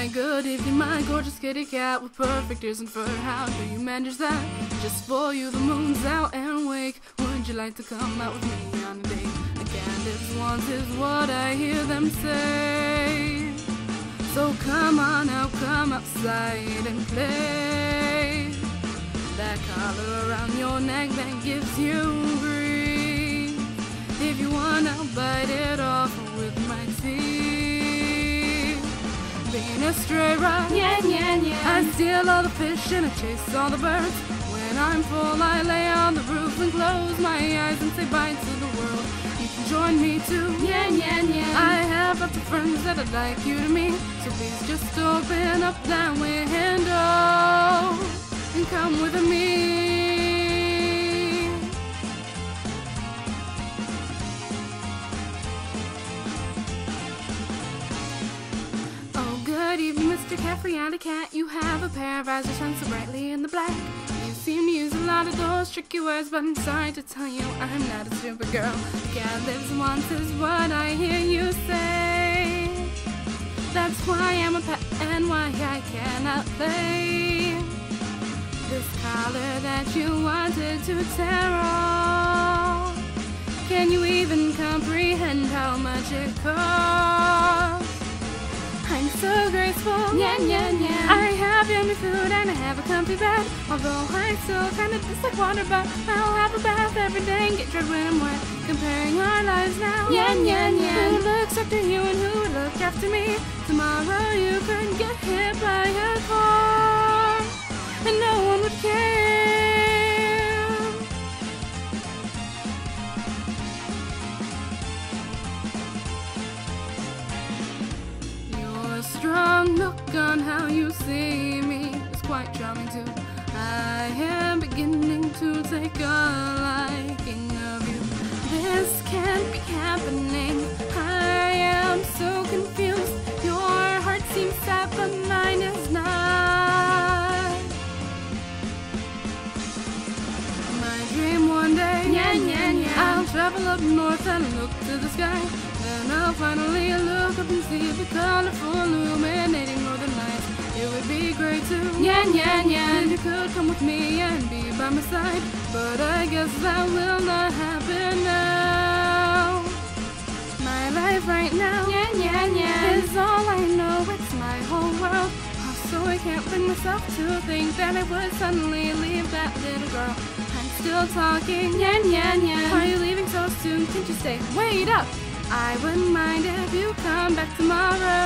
my good evening, my gorgeous kitty cat with perfect ears and fur. How do you manage that? Just for you, the moon's out and awake. Would you like to come out with me on a date? Again, this once is what I hear them say. So come on out, come outside and play. That collar around your neck that gives you grief. If you want, I'll bite it off with my teeth. Being a stray rat, yeah, yeah, yeah. I steal all the fish and I chase all the birds. When I'm full, I lay on the roof and close my eyes and say bye to the world. You can join me too, yeah, yeah, yeah. I have lots of friends that I'd like you to meet, so please just open up that window and come with me. Mr. Caffrey and a cat, you have a pair of eyes that shine so brightly in the black. You seem to use a lot of those tricky words, but I'm sorry to tell you, I'm not a stupid girl. Cat lives once is what I hear you say. That's why I'm a pet and why I cannot play. This collar that you wanted to tear off, can you even comprehend how much it costs? I'm so graceful, yeah, yeah, yeah. I have yummy food and I have a comfy bed. Although I still kind of dislike water, but I'll have a bath every day and get dread when I'm wet. Comparing our lives now, yeah, yeah, yeah. Who looks after you and who would look after me? Tomorrow you could get hit by a car and no one would care. Strong look on how you see me is quite charming too. I am beginning to take a liking of you. This can't be happening, I am so confused. Your heart seems sad but mine is not. My dream one day, yeah, yeah, yeah. I'll travel up north and look to the sky. Then I'll finally look up and see the colorful illuminating northern lights. It would be great to, yeah, yeah, yeah. If you could come with me and be by my side, but I guess that will not happen now. My life right now, yeah, yeah, yeah, is all I know. It's my whole world. So I can't bring myself to think that I would suddenly leave that little girl. I'm still talking, yeah, yeah, yeah. Why are you leaving so soon? Can't you stay? Wait up! I wouldn't mind if you come back tomorrow.